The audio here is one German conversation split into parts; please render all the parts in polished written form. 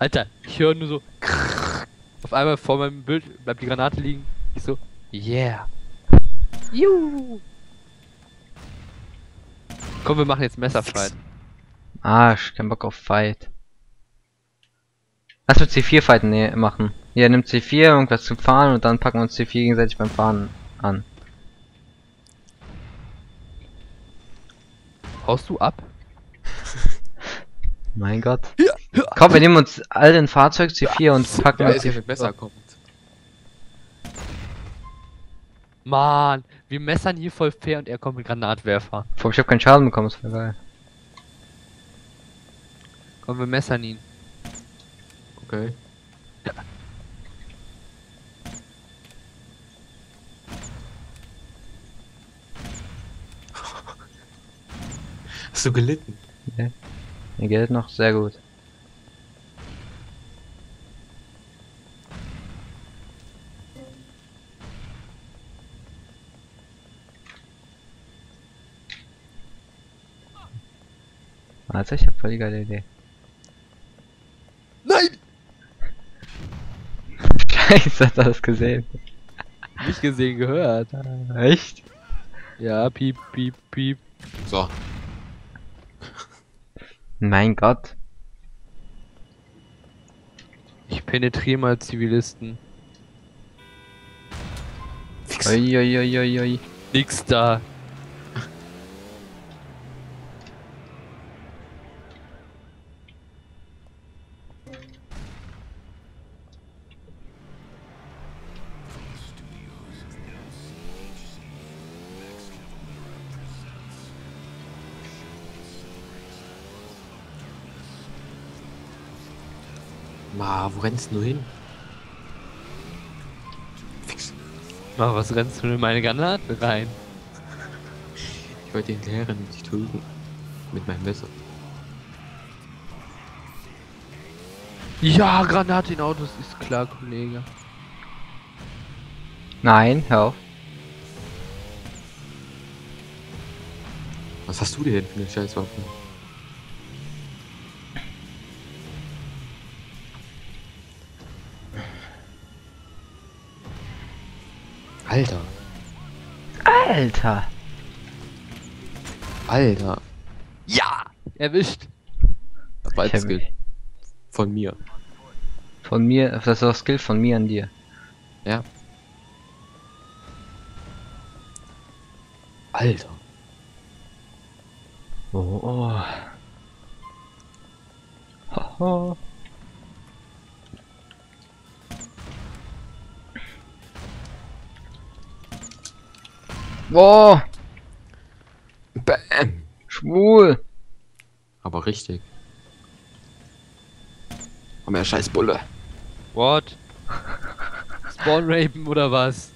Alter, ich höre nur so. Krrr. Auf einmal vor meinem Bild bleibt die Granate liegen. Ich so, yeah. Juhu. Komm, wir machen jetzt Messerfight. Arsch, kein Bock auf Fight. Lass mit C4 fighten, nee, machen. Jeder nimmt C4, irgendwas zum Fahren und dann packen wir uns C4 gegenseitig beim Fahren an. Haust du ab? Mein Gott. Ja. Komm, wir nehmen uns all den Fahrzeug C4 ja. Und packen uns ja, C4. Mit Messer kommt. Mann, wir messern hier voll fair und er kommt mit Granatwerfer. Ich hab keinen Schaden bekommen, ist voll geil. Komm, wir messern ihn. Okay. Ja. Hast du gelitten? Nee. Mir geht noch sehr gut. Also ich habe voll die geile Idee. Nein! Scheiße, hat er das gesehen? Nicht gesehen, gehört. Echt? Ja, piep, piep, piep. So. Mein Gott. Ich penetriere mal Zivilisten. Oi, oi, oi, oi, oi. Nix da. Ma, wo rennst du hin? Fix. Ma, was rennst du in meine Granate rein? Ich wollte den leeren und dich töten. Mit meinem Messer. Ja, Granate in Autos ist klar, Kollege. Nein, hör auf. Was hast du denn für eine Scheißwaffe? Alter. Alter. Alter. Ja. Erwischt. Das war ein Skill. Von mir. Von mir. Das ist auch Skill von mir an dir. Ja. Alter. Oh. Haha. Oh. Boah! Bäm! Schwul! Aber richtig. Komm her, scheiß Bulle. What? Spawn-Rapen oder was?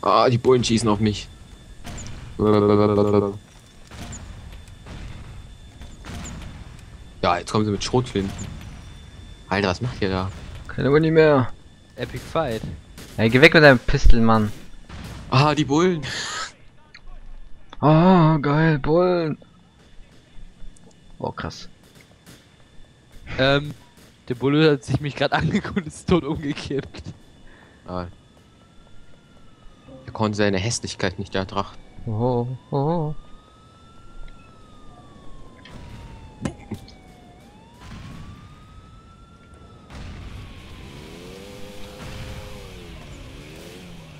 Ah, die Bullen schießen auf mich. Ja, jetzt kommen sie mit Schrotflinten. Alter, was macht ihr da? Keine Uni mehr. Epic Fight. Ey, geh weg mit deinem Pistol, Mann. Ah, die Bullen. Ah, oh, geil, Bullen. Oh, krass. Der Bulle hat sich mich gerade angeguckt und ist tot umgekippt. Ah. Er konnte seine Hässlichkeit nicht ertragen. Oh, oh.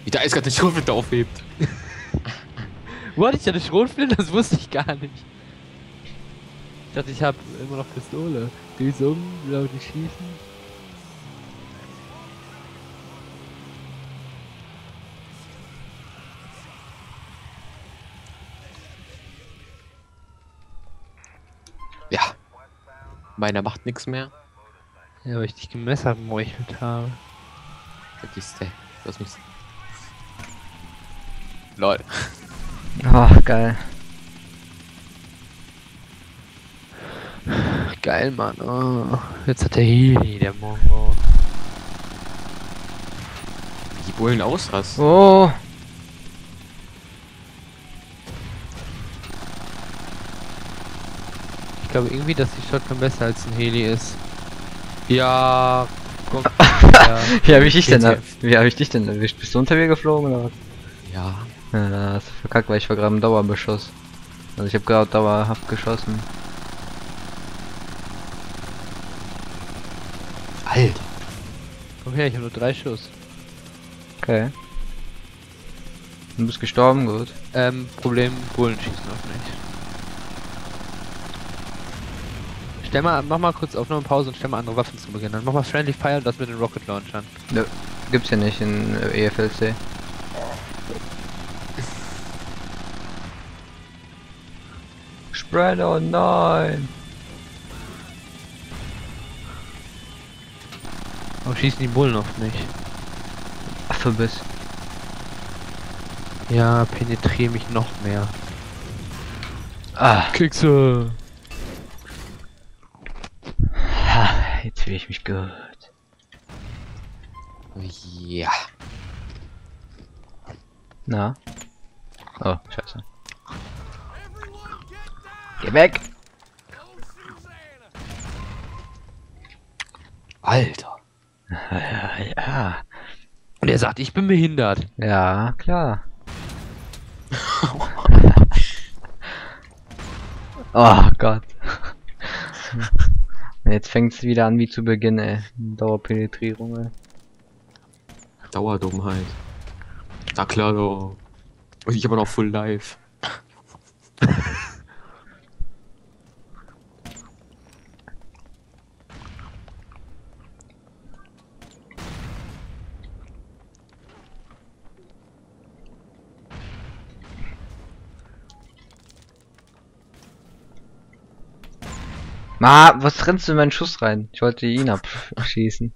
Da ist gerade eine Schrotflinte aufhebt. Wo hatte ich eine Schrotflinte? Das wusste ich gar nicht. Ich dachte, ich habe immer noch Pistole. Die ist um, glaube ich, schießen. Ja. Meiner macht nichts mehr. Ja, weil ich dich gemessert meuchelt habe. Vergiss dich. Lass mich. Leute. Ach, geil. Geil, Mann. Oh. Jetzt hat der Heli, der Mongo. Die Bullen ausrasten. Oh. glaube irgendwie, dass die Shotgun besser als ein Heli ist. Ja, komm. Ja. Wie habe ich dich denn erwischt? Bist du unter mir geflogen oder was? Ja. Ja, das ist verkackt, weil ich war gerade im Dauerbeschuss. Also ich habe gerade dauerhaft geschossen. Alter. Komm her, ich habe nur 3 Schuss. Okay. Du bist gestorben, gut. Problem, Bullen schießen noch nicht. Stell mal, mach mal kurz Aufnahmepause und stell mal andere Waffen zu Beginn. Dann mach mal Friendly Fire und das mit den Rocket Launchern. Nö, gibt's ja nicht in EFLC. Spreader, nein! Warum schießen die Bullen auf mich? Ach, du bist. Ja, penetriere mich noch mehr. Ah, Kekse. Jetzt fühle ich mich gut. Ja. Na? Oh, scheiße. Geh weg! Alter. Ja. Und er sagt, ich bin behindert. Ja, klar. Oh Gott. Jetzt fängt es wieder an wie zu Beginn, ey. Dauerpenetrierung, ey. Dauerdummheit. Na klar, doch. Und ich habe noch Full Life. Ma, was rennst du in meinen Schuss rein? Ich wollte ihn abschießen.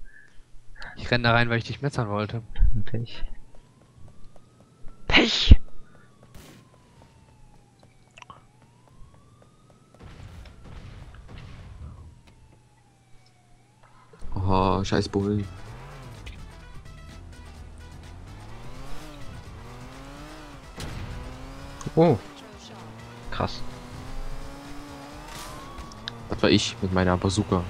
Ich renne da rein, weil ich dich metzern wollte. Pech. Pech! Oh, scheiß Bullen. Oh. Krass. Das war ich mit meiner Bazooka.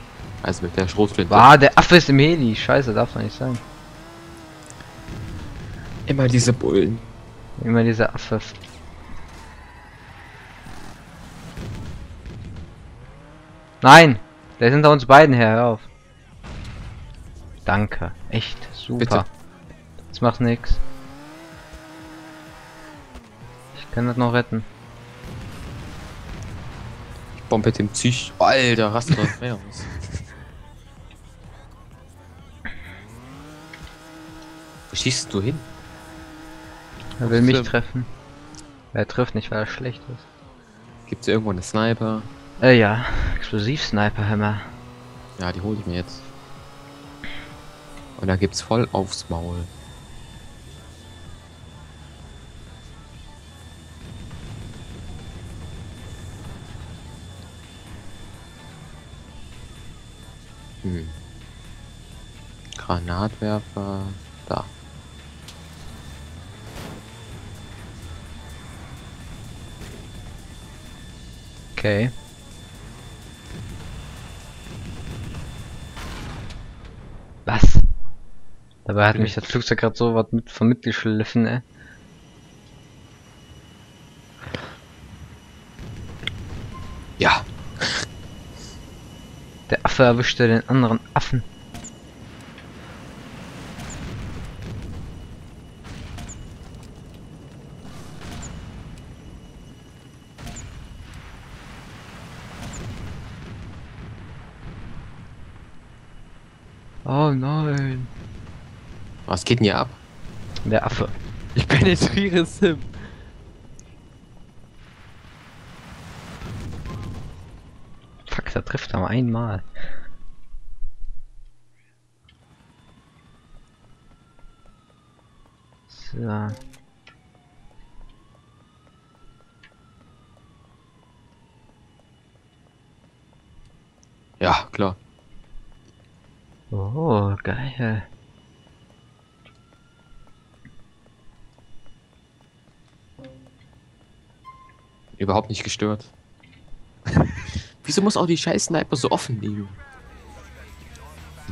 Also mit der Schrotflinte. Ah, der Affe ist im Heli. Scheiße, darf doch nicht sein. Immer diese Bullen. Immer diese Affe. Nein! Der ist hinter uns beiden her, hör auf. Danke. Echt super. Bitte. Das macht nix. Ich kann das noch retten. Bombe dem Zisch. Alter, hast du das mehr aus? Wo schießt du hin? Er will mich treffen. Er trifft nicht, weil er schlecht ist. Gibt's irgendwo eine Sniper? Ja. Explosiv-Sniper-Hammer. Ja, die hole ich mir jetzt. Und da gibt's voll aufs Maul. Granatwerfer da. Okay. Was? Dabei hat mich das Flugzeug gerade so was von mitgeschliffen, ey. Ja. Der Affe erwischte den anderen Affen. Oh nein. Was geht denn hier ab? Der Affe. Ich penetriere Sim. Fuck, da trifft er mal einmal. So. Ja, klar. Oh, geil. Überhaupt nicht gestört. Wieso muss auch die scheiß Sniper so offen liegen?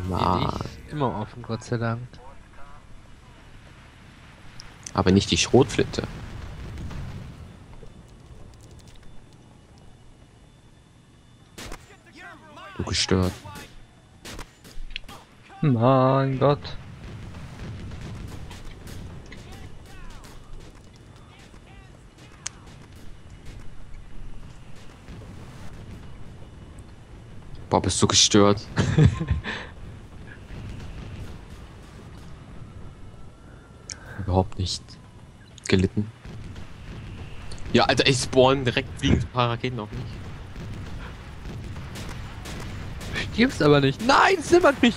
Mann. Immer offen, Gott sei Dank. Aber nicht die Schrotflinte. Du gestört. Mein Gott. Boah, bist du gestört. Überhaupt nicht gelitten. Ja, Alter, ich spawn direkt wegen des Paraketen noch nicht. Stirbst aber nicht. Nein, zimmert mich!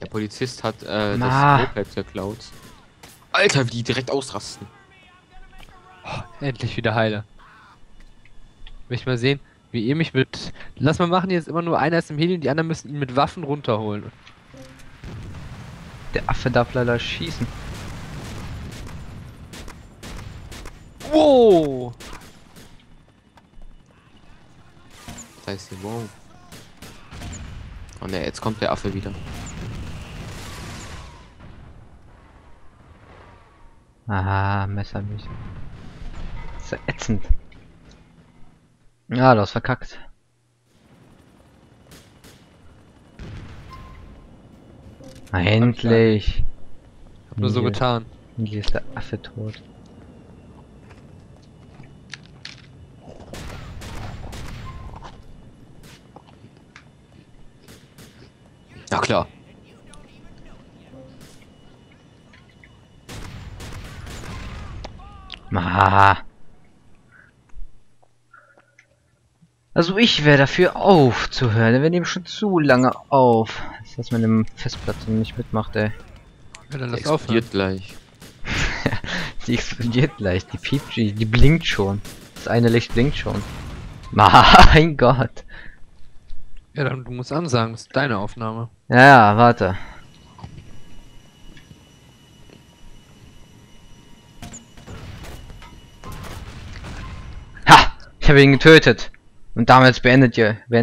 Der Polizist hat das Moped geklaut. Alter, wie die direkt ausrasten. Oh, endlich wieder heile. Möchte mal sehen, wie ihr mich mit... Lass mal machen, jetzt immer nur einer ist im Heli und die anderen müssen ihn mit Waffen runterholen. Der Affe darf leider schießen. Wow! Das heißt hier, wow. Oh ne, jetzt kommt der Affe wieder. Aha, Messer mich. So ätzend. Ja, du hast verkackt. Endlich. Hab nur so getan. Hier ist der Affe tot. Na klar. Ma. Also ich wäre dafür aufzuhören, wir nehmen schon zu lange auf. Jetzt lass man dem Festplatte nicht mitmacht, ey. Ja, dann lass auf, explodiert gleich. Die explodiert gleich, die piept, die blinkt schon. Das eine Licht blinkt schon. Mein Gott. Ja, dann du musst ansagen, das ist deine Aufnahme. Ja, warte. Ich habe ihn getötet. Und damit beende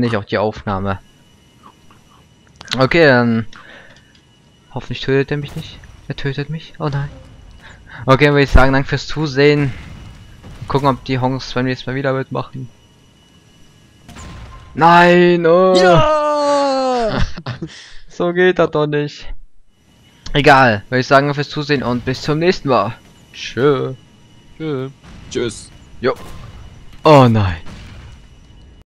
ich auch die Aufnahme. Okay, dann... Hoffentlich tötet er mich nicht. Er tötet mich. Oh nein. Okay, dann würde ich sagen, danke fürs Zusehen. Gucken, ob die Hongs beim nächsten Mal wieder mitmachen. Nein! Oh. Ja! So geht das doch nicht. Egal, würde ich sagen, danke fürs Zusehen und bis zum nächsten Mal. Tschö. Tschö. Tschüss. Jo. Oh nein.